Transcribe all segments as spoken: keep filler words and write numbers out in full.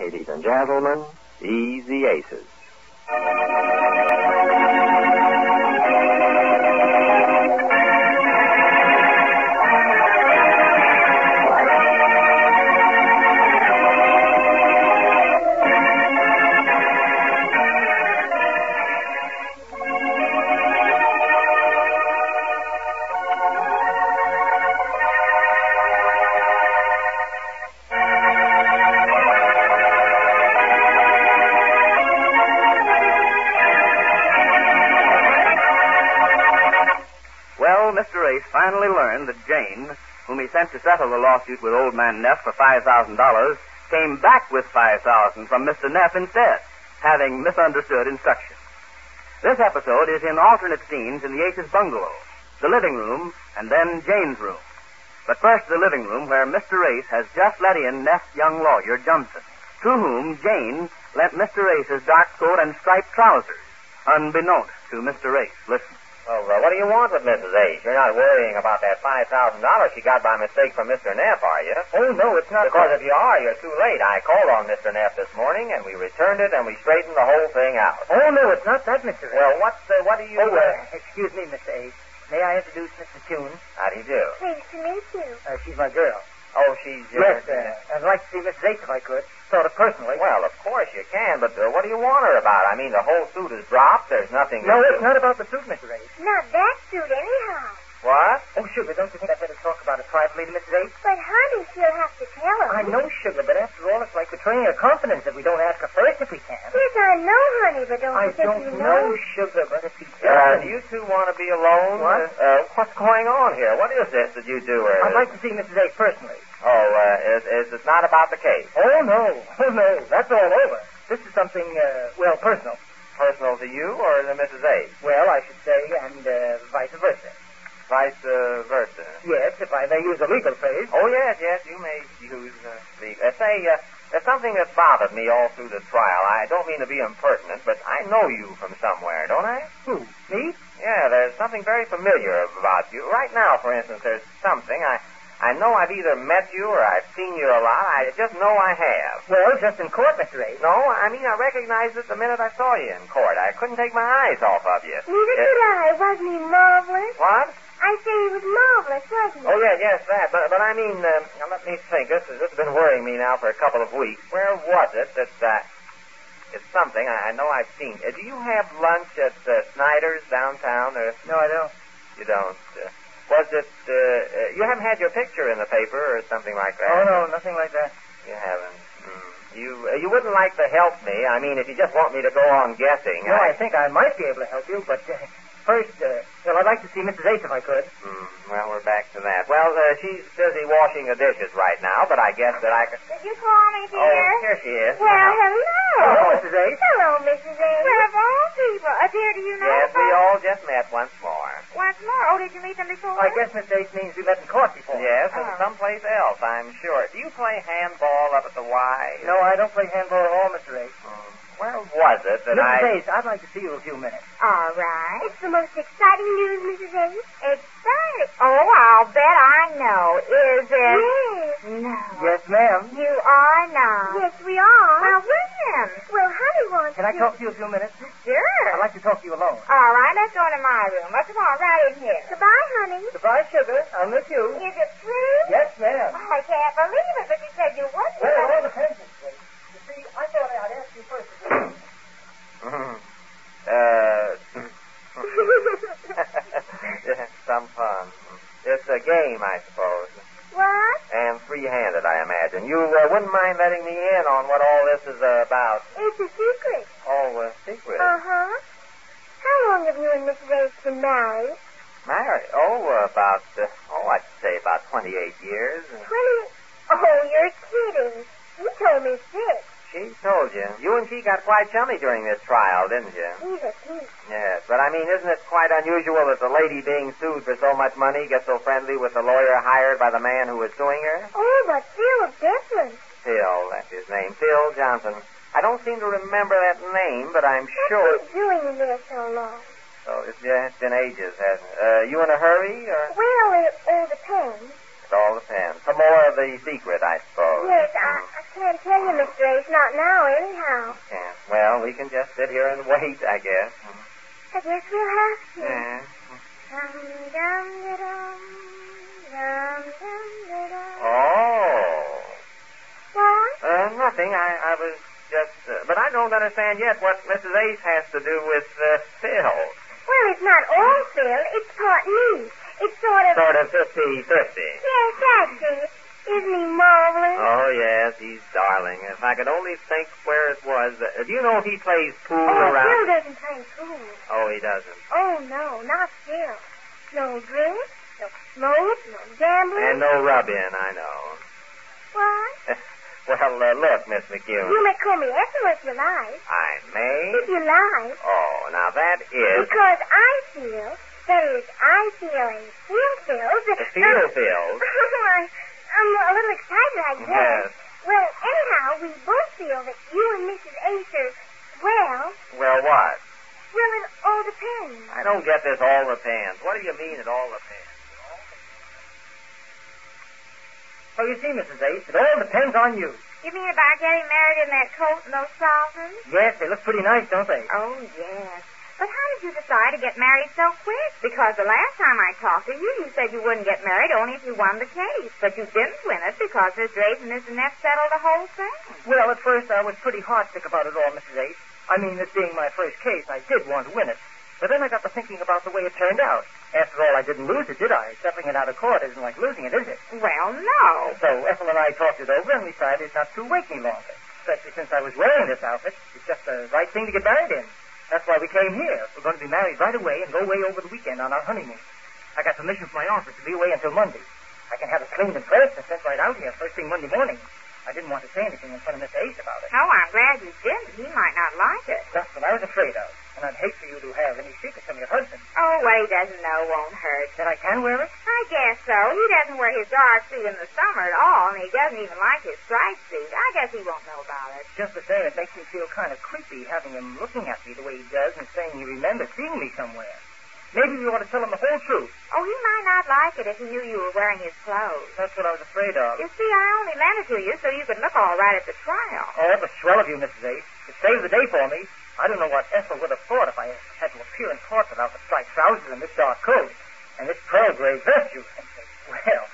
ladies and gentlemen, Easy Aces. Finally learned that Jane, whom he sent to settle the lawsuit with Old Man Neff for five thousand dollars, came back with five thousand dollars from Mister Neff instead, having misunderstood instructions. This episode is in alternate scenes in the Aces bungalow, the living room, and then Jane's room. But first the living room, where Mister Ace has just let in Neff's young lawyer, Johnson, to whom Jane lent Mister Ace's dark coat and striped trousers, unbeknownst to Mister Ace. Listen. Oh, well, what do you want with Missus Ace? You're not worrying about that five thousand dollars she got by mistake from Mister Neff, are you? Oh, no, it's not. Because if you are, you're too late. I called on Mister Neff this morning, and we returned it, and we straightened the whole thing out. Oh, no, it's not that, Mister Ace. Well, what's, uh, what do you... Oh, uh, excuse me, Miss Ace. May I introduce Mister Kuhn? How do you do? Pleased to meet you. Uh, she's my girl. Oh, she's... Uh, yes, uh, I'd like to see Missus Ace if I could. Sort of personally. Well, of course you can, but uh, what do you want her about? I mean, the whole suit is dropped. There's nothing... No, it's not about the suit, Mister Ace. Not that suit, anyhow. What? Oh, Sugar, don't you think I'd better talk about it privately to Missus Ace? But, honey, she'll have to tell her. I know, Sugar, but after all, it's like betraying her confidence if we don't ask her first if we can. Yes, I know, honey, but don't I you think don't you know? I don't know, Sugar, but if you can. Uh, do you two want to be alone? What? Uh, what's going on here? What is this that you do? Or... I'd like to see Missus Ace personally. Oh, uh, is, is it not about the case? Oh, no. Oh, no. That's all over. This is something, uh, well, personal. Personal to you or to Missus Ace? Well, I should say, and uh, vice versa. Vice uh, versa? Yes, if I may use a legal phrase. Oh, yes, yes, you may use uh, the... Uh, say, uh, there's something that bothered me all through the trial. I don't mean to be impertinent, but I know you from somewhere, don't I? Who? Me? Yeah, there's something very familiar about you. Right now, for instance, there's something I... I know I've either met you or I've seen you a lot. I just know I have. Well, just in court, Mister Ace. No, I mean, I recognized it the minute I saw you in court. I couldn't take my eyes off of you. Neither it... could I. Wasn't he marvelous? What? I say he was marvelous, wasn't he? Oh, yeah, yes, that. But, but I mean, um, now let me think. This, this has been worrying me now for a couple of weeks. Where was it that... Uh, It's something I, I know I've seen. Uh, do you have lunch at uh, Snyder's downtown? Or... No, I don't. You don't? Uh... Was it, uh, uh, you haven't had your picture in the paper or something like that? Oh, no, nothing like that. You haven't. Mm. You uh, you wouldn't like to help me. I mean, if you just want me to go on guessing. No, I, I think I might be able to help you, but uh, first, uh, well, I'd like to see Missus Ace if I could. Mm. Well, we're back to that. Well, uh, she's busy washing the dishes right now, but I guess that I could... Did you call me, dear? Oh, here she is. Well, now. Hello. Hello, Missus Ace. Hello, Missus Ace. Well, of all people, uh, dear, do you know... Yes, we all just met once more. Once more? Oh, did you meet them before? I guess Miss Ace means we met in court before. Yes, and oh. someplace else, I'm sure. Do you play handball up at the Y? No, I don't play handball at all, Mister Ace. Mm. Where was it that Missus I... Missus Ace, I'd like to see you a few minutes. All right. It's the most exciting news, Missus Ace. Exciting? Oh, I'll bet I know. Is it? Yes. No. Yes, ma'am. You are now. Yes, we are. Now, William. Well, honey wants Can to... Can I talk to you a few minutes? Sure. I'd like to talk to you alone. All right, let's go into my room. Let's go right in here. Goodbye, honey. Goodbye, Sugar. I'll miss you. Is it true? Yes, ma'am. Oh, I can't believe it, but you said you wouldn't. Well, it all depends. I thought I'd ask you first. uh, some fun. It's a game, I suppose. What? And free-handed, I imagine. You uh, wouldn't mind letting me in on what all this is uh, about. It's a secret. Oh, a secret. Uh-huh. How long have you and Missus Ace been married? Married? Oh, about, uh, oh, I'd say about twenty-eight years. twenty? Oh, you're kidding. You told me six. She told you. You and she got quite chummy during this trial, didn't you? Yes, yes. Yes, but I mean, isn't it quite unusual that the lady being sued for so much money gets so friendly with the lawyer hired by the man who was suing her? Oh, but Phil different. Phil, that's his name. Phil Johnson. I don't seem to remember that name, but I'm What's sure... What's he doing in there so long? Oh, it's, yeah, it's been ages, hasn't it? Uh, you in a hurry, or...? Well, it all depends. all depends. Some more of the secret, I suppose. Yes, I, I can't tell you, Miss Grace. Not now, anyhow. Yeah. Well, we can just sit here and wait, I guess. I guess we'll have to. Yeah. Dum-dum-da-dum, dum-dum-da-dum. Oh. What? Uh, nothing. I, I was just... Uh, but I don't understand yet what Missus Ace has to do with uh, Phil. Well, it's not all Phil. It's part me. It's sort of... Sort of fifty-fifty. Yes, that's it. Isn't he marvelous? Oh, yes, he's darling. If I could only think where it was. Uh, do you know he plays pool oh, around... Oh, Phil doesn't play pool. Oh, he doesn't? Oh, no, not Phil. No drink, no smoke, no gambling. And no rub-in, I know. What? Well, uh, look, Miss McHugh. You may call me Ethel if you like. I may? If you like. Oh, now that is... Because I feel, that is, I feel a feel-filled... A feel-filled? Oh, I, I'm a little excited, I guess. Yes. Well, anyhow, we both feel that you and Missus Ace are, well... Well, what? Well, it all depends. I don't get this all depends. What do you mean it all depends? Well, you see, Missus Ace, it all depends on you. You mean about getting married in that coat and those trousers? Yes, they look pretty nice, don't they? Oh, yes. But how did you decide to get married so quick? Because the last time I talked to you, you said you wouldn't get married only if you won the case. But you didn't win it because Miss Ace and Mister Neff settled the whole thing. Well, at first I was pretty heartsick about it all, Missus Ace. I mean, this being my first case, I did want to win it. But then I got to thinking about the way it turned out. After all, I didn't lose it, did I? Settling it out of court isn't like losing it, is it? Well, no. So Ethel and I talked it over and we decided it's not to wait any longer. Especially since I was wearing this outfit. It's just the right thing to get married in. That's why we came here. We're going to be married right away and go away over the weekend on our honeymoon. I got permission from my office to be away until Monday. I can have it cleaned and pressed and sent right out here first thing Monday morning. I didn't want to say anything in front of Miss Ace about it. Oh, I'm glad you didn't. He might not like it. That's what I was afraid of. And I'd hate for you to have any secrets from your husband. Oh, well, he doesn't know. Won't hurt. That I can wear it? I guess so. He doesn't wear his dark suit in the summer at all, and he doesn't even like his striped suit. I guess he won't know about it. Just to say, it makes me feel kind of creepy having him looking at me the way he does and saying he remembers seeing me somewhere. Maybe you ought to tell him the whole truth. Oh, he might not like it if he knew you were wearing his clothes. That's what I was afraid of. You see, I only lent it to you so you could look all right at the trial. Oh, that was swell of you, Missus Ace. It saved the day for me. I don't know what Ethel would have thought if I had to appear in court without the striped trousers and this dark coat and this pearl gray vest you think. Well,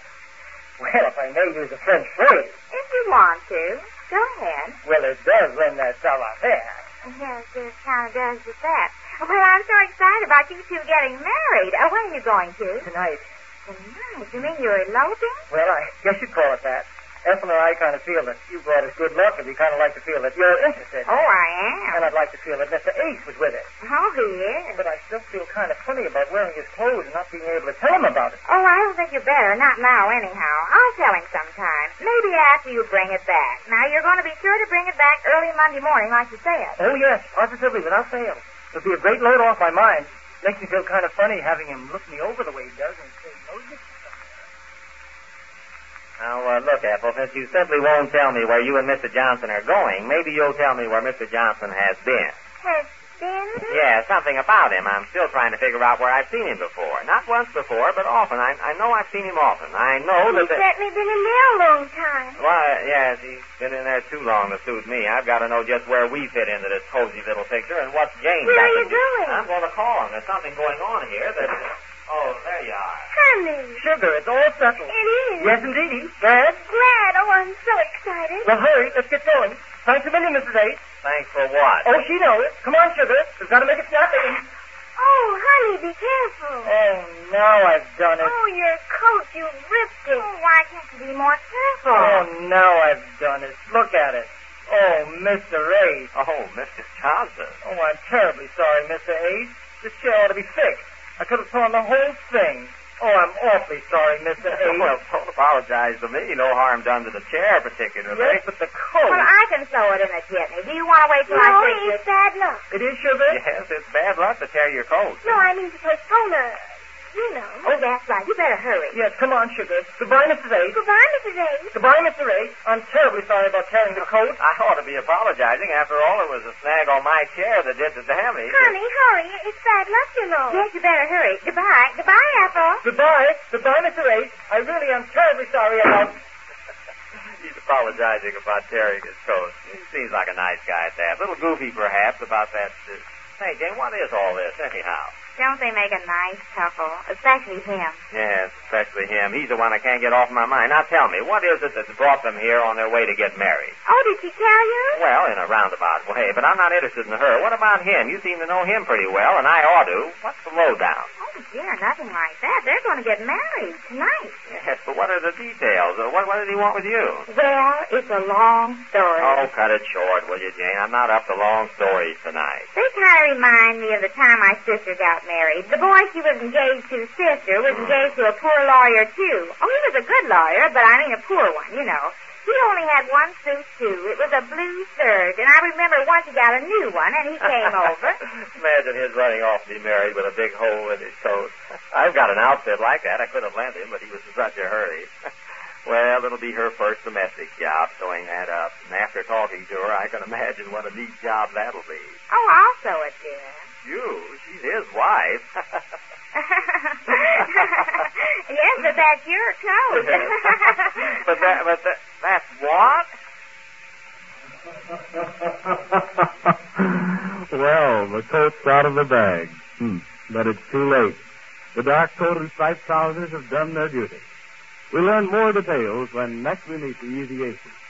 well, if I may use a French phrase. If you want to, go ahead. Well, it does lend that savoir-faire. Yes, it kind of does with that. Well, I'm so excited about you two getting married. Uh, where are you going to? Tonight. Tonight? You mean you're eloping? Well, I guess you'd call it that. Ethel and I kind of feel that you brought us good luck, and we kind of like to feel that you're interested. Oh, I am. And I'd like to feel that Mister Ace was with us. Oh, he is. But I still feel kind of funny about wearing his clothes and not being able to tell him about it. Oh, I don't think you better. Not now, anyhow. I'll tell him sometime. Maybe after you bring it back. Now, you're going to be sure to bring it back early Monday morning, like you said. Oh, yes. Positively, without fail. It'll be a great load off my mind. Makes me feel kind of funny having him look me over the way he does and say, no, this. Now, uh, look, Ethel, since you simply won't tell me where you and Mister Johnson are going, maybe you'll tell me where Mister Johnson has been. Has been? Yeah, something about him. I'm still trying to figure out where I've seen him before. Not once before, but often. I, I know I've seen him often. I know he's that... He's certainly been in there a long time. Well, yes, he's been in there too long to suit me. I've got to know just where we fit into this cozy little picture and what's James... Where are you doing? I'm going to call him. There's something going on here that... Oh, there you are. Honey. Sugar, it's all settled. It is. Yes, indeedy. Glad? Glad. Oh, I'm so excited. Well, hurry. Let's get going. Thanks a million, Missus Ace. Thanks for what? Oh, she knows. Come on, Sugar. We've got to make it snapping. Oh, honey, be careful. Oh, now I've done it. Oh, your coat. You ripped it. Oh, why can't you be more careful? Oh, now I've done it. Look at it. Oh, Mister Ace. Oh, Mister Johnson. Oh, I'm terribly sorry, Mister Ace. This chair ought to be fixed. I could have torn the whole thing. Oh, I'm awfully sorry, Mister Ace. Well, don't apologize to me. No harm done to the chair, particularly. Yes, but the coat... Well, I can sew it in a jitney. Do you want to wait till no, I take it? No, it's bad luck. It is, Sugar? Yes, it's bad luck to tear your coat. No, I mean to postpone a... you know. Oh, that's right. You better hurry. Yes, come on, sugar. Goodbye, Missus Ace. Goodbye, Missus Ace. Goodbye, Mister Ace. I'm terribly sorry about carrying the coat. I ought to be apologizing. After all, it was a snag on my chair that did the damage. Honey, but... hurry. It's bad luck, you know. Yes, you better hurry. Goodbye. Goodbye, Ethel. Goodbye. Goodbye, Mister Ace. I really am terribly sorry about... He's apologizing about tearing his coat. He seems like a nice guy at that. A little goofy, perhaps, about that... Uh... Hey, Jane, what is all this, anyhow? Don't they make a nice couple? Especially him. Yes, especially him. He's the one I can't get off my mind. Now, tell me, what is it that's brought them here on their way to get married? Oh, did she tell you? Well, in a roundabout way, but I'm not interested in her. What about him? You seem to know him pretty well, and I ought to. What's the lowdown? Oh, dear, nothing like that. They're going to get married tonight. Yes, but what are the details? What, what did he want with you? Well, it's a long story. Oh, cut it short, will you, Jane? I'm not up to long stories tonight. They kind of remind me of the time my sister got married. The boy she was engaged to, sister, was engaged to a poor lawyer, too. Oh, he was a good lawyer, but I mean a poor one, you know. He only had one suit, too. It was a blue serge, and I remember once he got a new one, and he came over. Imagine his running off to be married with a big hole in his coat. I've got an outfit like that. I could have lent him, but he was in such a hurry. Well, it'll be her first domestic job, sewing that up. And after talking to her, I can imagine what a neat job that'll be. Oh, I'll sew it, dear. You? She's his wife. Yes, but that's your coat. but that, but that, that's what? Well, the coat's out of the bag. Hmm. But it's too late. The dark coat and striped trousers have done their duty. We'll learn more details when next we meet the Easy Aces.